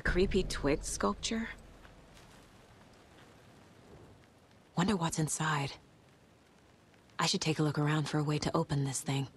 A creepy twig sculpture? Wonder what's inside. I should take a look around for a way to open this thing.